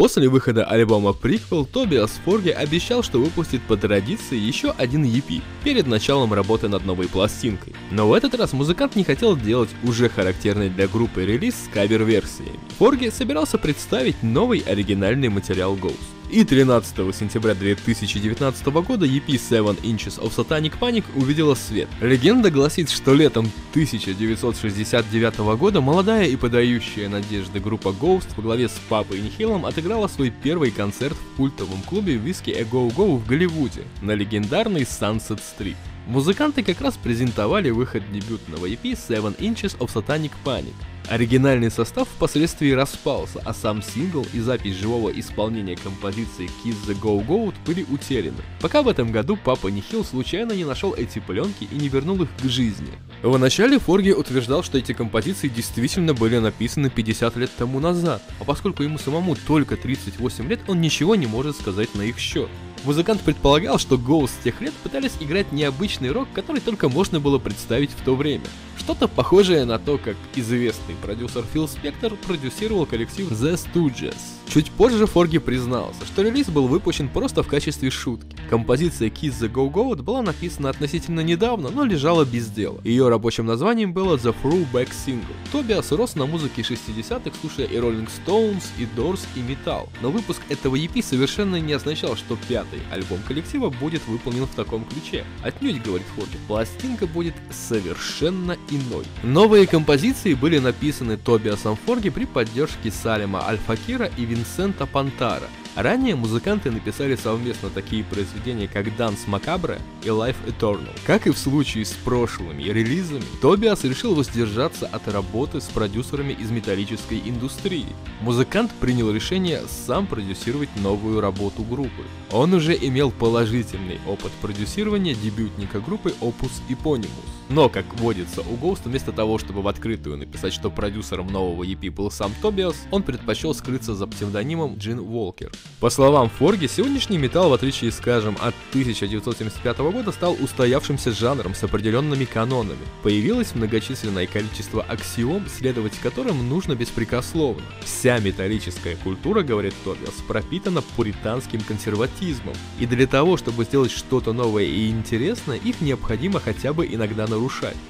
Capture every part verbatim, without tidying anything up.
После выхода альбома Prequelle, Tobias Forge обещал, что выпустит по традиции еще один и пи перед началом работы над новой пластинкой. Но в этот раз музыкант не хотел делать уже характерный для группы релиз с кавер-версиями. Forge собирался представить новый оригинальный материал Ghost. И тринадцатого сентября две тысячи девятнадцатого года и пи Seven Inches of Satanic Panic увидела свет. Легенда гласит, что летом тысяча девятьсот шестьдесят девятого года молодая и подающая надежды группа Ghost во главе с Папой Нихилом отыграла свой первый концерт в культовом клубе Whiskey A Go Go в Голливуде на легендарной Sunset Street. Музыканты как раз презентовали выход дебютного и пи Seven Inches of Satanic Panic. Оригинальный состав впоследствии распался, а сам сингл и запись живого исполнения композиции Kiss the Go Goat были утеряны, пока в этом году Папа Нихил случайно не нашел эти пленки и не вернул их к жизни. Вначале Forge утверждал, что эти композиции действительно были написаны пятьдесят лет тому назад, а поскольку ему самому только тридцать восемь лет, он ничего не может сказать на их счет. Музыкант предполагал, что Ghost с тех лет пытались играть необычный рок, который только можно было представить в то время. Что-то похожее на то, как известный продюсер Phil Spector продюсировал коллектив The Stooges. Чуть позже Forge признался, что релиз был выпущен просто в качестве шутки. Композиция Kiss the Go Goat была написана относительно недавно, но лежала без дела. Ее рабочим названием было The Throwback Single. Тобиас рос на музыке шестидесятых, слушая и Rolling Stones, и Doors, и Metal. Но выпуск этого и пи совершенно не означал, что пятый альбом коллектива будет выполнен в таком ключе. Отнюдь, говорит Forge, пластинка будет совершенно иной. Новые композиции были написаны Тобиасом Forge при поддержке Салема Алпа-Кира и Винсента Пантара. Ранее музыканты написали совместно такие произведения, как Dance Macabre и Life Eternal. Как и в случае с прошлыми релизами, Тобиас решил воздержаться от работы с продюсерами из металлической индустрии. Музыкант принял решение сам продюсировать новую работу группы. Он уже имел положительный опыт продюсирования дебютника группы Opus Eponymous. Но, как водится у Ghost, вместо того, чтобы в открытую написать, что продюсером нового и пи был сам Тобиас, он предпочел скрыться за псевдонимом Джин Уолкер. По словам Forge, сегодняшний металл, в отличие, скажем, от тысяча девятьсот семьдесят пятого года, стал устоявшимся жанром с определенными канонами. Появилось многочисленное количество аксиом, следовать которым нужно беспрекословно. Вся металлическая культура, говорит Тобиас, пропитана пуританским консерватизмом. И для того, чтобы сделать что-то новое и интересное, их необходимо хотя бы иногда нарушать.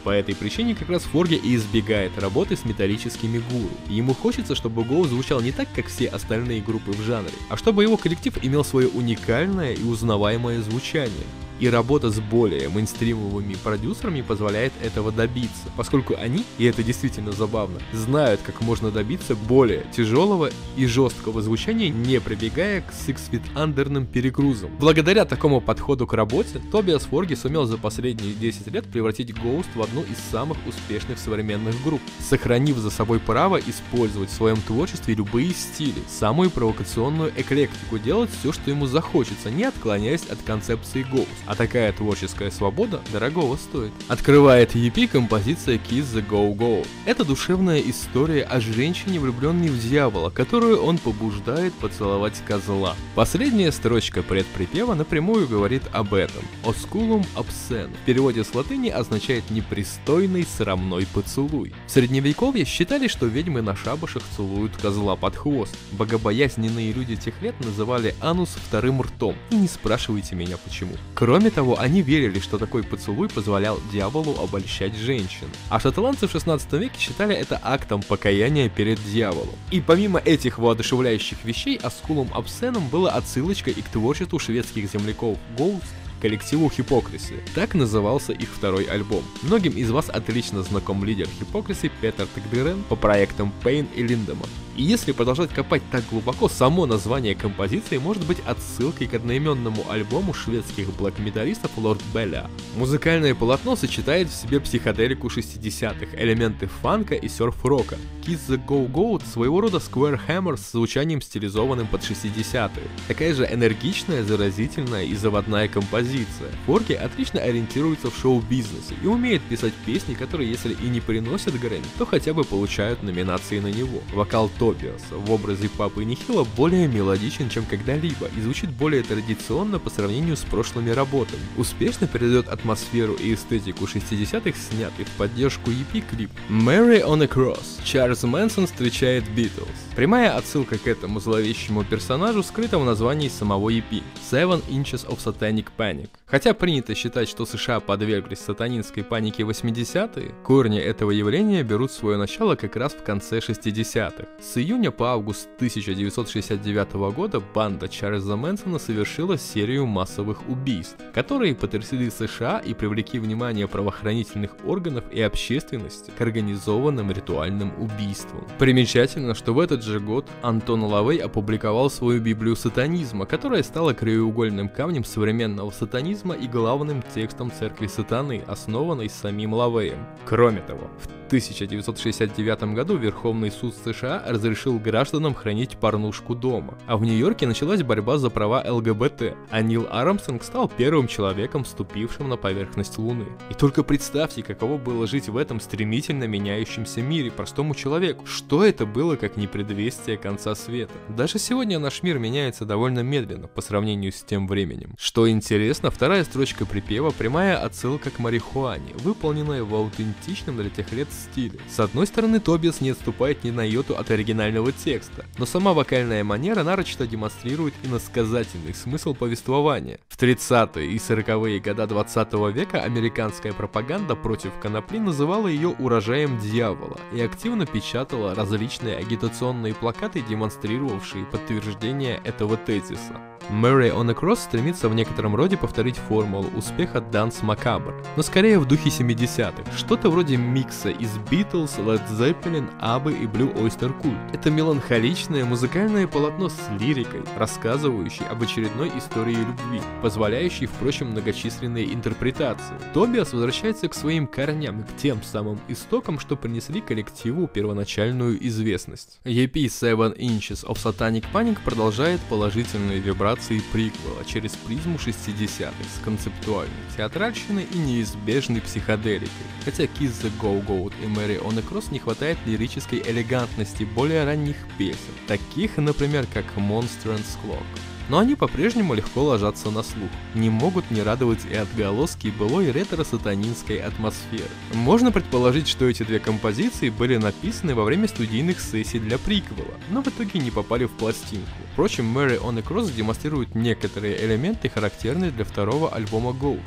По этой причине как раз Forge и избегает работы с металлическими гуру. Ему хочется, чтобы Ghost звучал не так, как все остальные группы в жанре, а чтобы его коллектив имел свое уникальное и узнаваемое звучание. И работа с более мейнстримовыми продюсерами позволяет этого добиться, поскольку они, и это действительно забавно, знают, как можно добиться более тяжелого и жесткого звучания, не прибегая к Six Feet Under'ным перегрузам. Благодаря такому подходу к работе, Тобиас Forge сумел за последние десять лет превратить Ghost в одну из самых успешных современных групп, сохранив за собой право использовать в своем творчестве любые стили, самую провокационную эклектику, делать все, что ему захочется, не отклоняясь от концепции Ghost. А такая творческая свобода дорогого стоит. Открывает и пи композиция Kiss the Go Go. Это душевная история о женщине, влюбленной в дьявола, которую он побуждает поцеловать козла. Последняя строчка предприпева напрямую говорит об этом. Osculum obscen в переводе с латыни означает непристойный срамной поцелуй. В средневековье считали, что ведьмы на шабашах целуют козла под хвост. Богобоязненные люди тех лет называли анус вторым ртом. И не спрашивайте меня почему. Кроме Кроме того, они верили, что такой поцелуй позволял дьяволу обольщать женщин. А шотландцы в шестнадцатом веке считали это актом покаяния перед дьяволом. И помимо этих воодушевляющих вещей, Osculum obscenum была отсылочка и к творчеству шведских земляков Ghost, коллективу Hypocrisy. Так назывался их второй альбом. Многим из вас отлично знаком лидер Hypocrisy Peter Tägtgren по проектам Payne и Lindemann. И если продолжать копать так глубоко, само название композиции может быть отсылкой к одноименному альбому шведских блэк-металлистов Lord Bella. Музыкальное полотно сочетает в себе психоделику шестидесятых, элементы фанка и серф-рока. Kiss the Go Goat своего рода Square Hammer с звучанием, стилизованным под шестидесятые. Такая же энергичная, заразительная и заводная композиция. Forge отлично ориентируется в шоу-бизнесе и умеет писать песни, которые, если и не приносят Грэмми, то хотя бы получают номинации на него. Вокал Тобиаса Тобиас в образе Папы Нихила более мелодичен, чем когда-либо, и звучит более традиционно по сравнению с прошлыми работами. Успешно передает атмосферу и эстетику шестидесятых, снятый в поддержку и пи клип Mary on a Cross. Чарльз Мэнсон встречает Beatles. Прямая отсылка к этому зловещему персонажу скрыта в названии самого и пи Seven Inches of Satanic Panic. Хотя принято считать, что США подверглись сатанинской панике восьмидесятые, корни этого явления берут свое начало как раз в конце шестидесятых. С июня по август тысяча девятьсот шестьдесят девятого года банда Чарльза Мэнсона совершила серию массовых убийств, которые потрясли США и привлекли внимание правоохранительных органов и общественности к организованным ритуальным убийствам. Примечательно, что в этот же год Антон Лавей опубликовал свою Библию сатанизма, которая стала краеугольным камнем современного сатанизма и главным текстом Церкви Сатаны, основанной самим Лавеем. Кроме того, в В тысяча девятьсот шестьдесят девятом году Верховный суд США разрешил гражданам хранить порнушку дома, а в Нью-Йорке началась борьба за права ЛГБТ, а Нил Армстронг стал первым человеком, ступившим на поверхность Луны. И только представьте, каково было жить в этом стремительно меняющемся мире простому человеку. Что это было, как не предвестие конца света? Даже сегодня наш мир меняется довольно медленно по сравнению с тем временем. Что интересно, вторая строчка припева – прямая отсылка к марихуане, выполненная в аутентичном для тех лет стиле. С одной стороны, Тобиас не отступает ни на йоту от оригинального текста, но сама вокальная манера нарочито демонстрирует иносказательный смысл повествования. В тридцатые и сороковые года двадцатого века американская пропаганда против конопли называла ее урожаем дьявола и активно печатала различные агитационные плакаты, демонстрировавшие подтверждение этого тезиса. Mary on a Cross стремится в некотором роде повторить формулу успеха Dance Macabre, но скорее в духе семидесятых, что-то вроде микса из Beatles, Led Zeppelin, Абы и Blue Öyster Cult. Это меланхоличное музыкальное полотно с лирикой, рассказывающей об очередной истории любви, позволяющей, впрочем, многочисленные интерпретации. Тобиас возвращается к своим корням, к тем самым истокам, что принесли коллективу первоначальную известность. и пи Seven Inches of Satanic Panic продолжает положительные вибрации приквела через призму шестидесятых с концептуальной театральщиной и неизбежной психоделикой. Хотя Kiss the Go Goat и Mary on a Cross не хватает лирической элегантности более ранних песен, таких, например, как Monster and Clock. Но они по-прежнему легко ложатся на слух, не могут не радовать и отголоски былой ретро-сатанинской атмосферы. Можно предположить, что эти две композиции были написаны во время студийных сессий для приквела, но в итоге не попали в пластинку. Впрочем, Mary on a Cross демонстрирует некоторые элементы, характерные для второго альбома Ghost,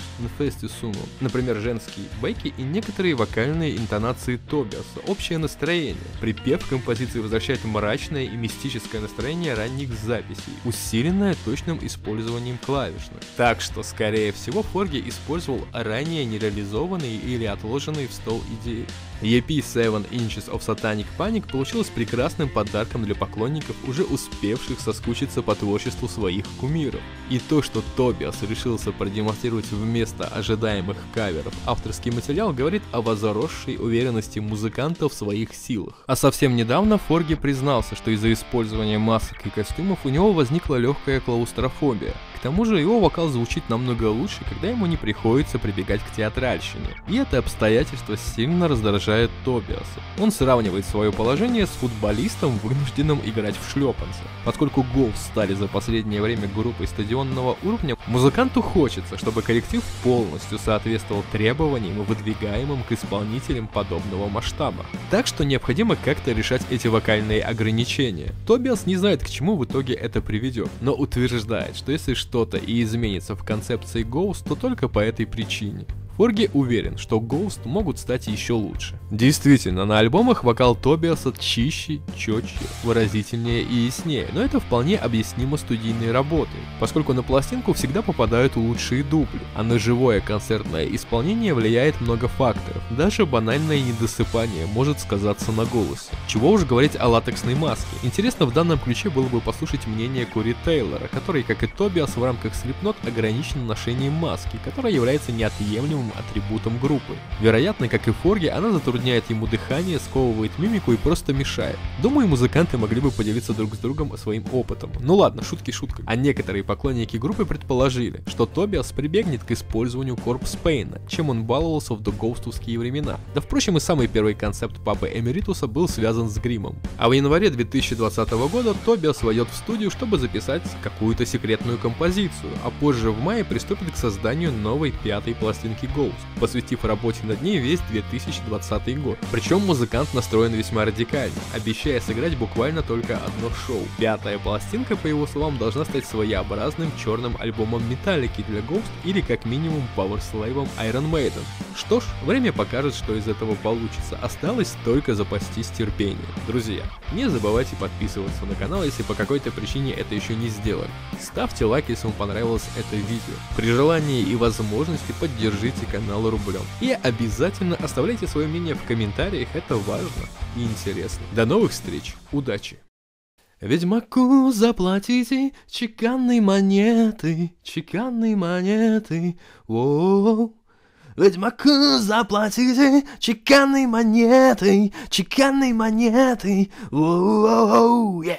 например, женские бэки и некоторые вокальные интонации Тобиаса, общее настроение. Припев композиции возвращает мрачное и мистическое настроение ранних записей, усиленное точным использованием клавишных. Так что, скорее всего, Форге использовал ранее нереализованные или отложенные в стол идеи. и пи Seven Inches of Satanic Panic получилась прекрасным подарком для поклонников, уже успевших соскучиться по творчеству своих кумиров. И то, что Тобиас решился продемонстрировать вместо ожидаемых каверов авторский материал, говорит о возросшей уверенности музыканта в своих силах. А совсем недавно Форге признался, что из-за использования масок и костюмов у него возникла легкая клаустрофобия. К тому же его вокал звучит намного лучше, когда ему не приходится прибегать к театральщине. И это обстоятельство сильно раздражает Тобиаса. Он сравнивает свое положение с футболистом, вынужденным играть в шлепанце. Поскольку Ghost стали за последнее время группой стадионного уровня, музыканту хочется, чтобы коллектив полностью соответствовал требованиям, выдвигаемым к исполнителям подобного масштаба. Так что необходимо как-то решать эти вокальные ограничения. Тобиас не знает, к чему в итоге это приведет, но утверждает, что если что что-то и изменится в концепции Ghost, то только по этой причине. Форге уверен, что Ghost могут стать еще лучше. Действительно, на альбомах вокал Тобиаса чище, четче, выразительнее и яснее, но это вполне объяснимо студийной работой, поскольку на пластинку всегда попадают лучшие дубли, а на живое концертное исполнение влияет много факторов, даже банальное недосыпание может сказаться на голосе. Чего уж говорить о латексной маске. Интересно в данном ключе было бы послушать мнение Кури Тейлора, который, как и Тобиас в рамках Slipknot, ограничен ношением маски, которая является неотъемлемым главным атрибутом группы. Вероятно, как и Форге, она затрудняет ему дыхание, сковывает мимику и просто мешает. Думаю, музыканты могли бы поделиться друг с другом своим опытом. Ну ладно, шутки шутками. А некоторые поклонники группы предположили, что Тобиас прибегнет к использованию корпс Пейна, чем он баловался в договстовские времена. Да впрочем, и самый первый концепт Папы Эмеритуса был связан с гримом. А в январе две тысячи двадцатого года Тобиас войдет в студию, чтобы записать какую-то секретную композицию, а позже в мае приступит к созданию новой пятой пластинки Ghost, посвятив работе над ней весь две тысячи двадцатый год. Причем музыкант настроен весьма радикально, обещая сыграть буквально только одно шоу. Пятая пластинка, по его словам, должна стать своеобразным черным альбомом Металлики для Ghost или как минимум Powerslave Iron Maiden. Что ж, время покажет, что из этого получится. Осталось только запастись терпением. Друзья, не забывайте подписываться на канал, если по какой-то причине это еще не сделали. Ставьте лайк, если вам понравилось это видео. При желании и возможности поддержите канал рублем. И обязательно оставляйте свое мнение в комментариях, это важно и интересно. До новых встреч, удачи! Ведьмаку заплатите чеканной монеты, чеканной монеты, о-о-о. Ведьмаку заплатите чеканной монетой, чеканной монетой, о-о-о-о, yeah.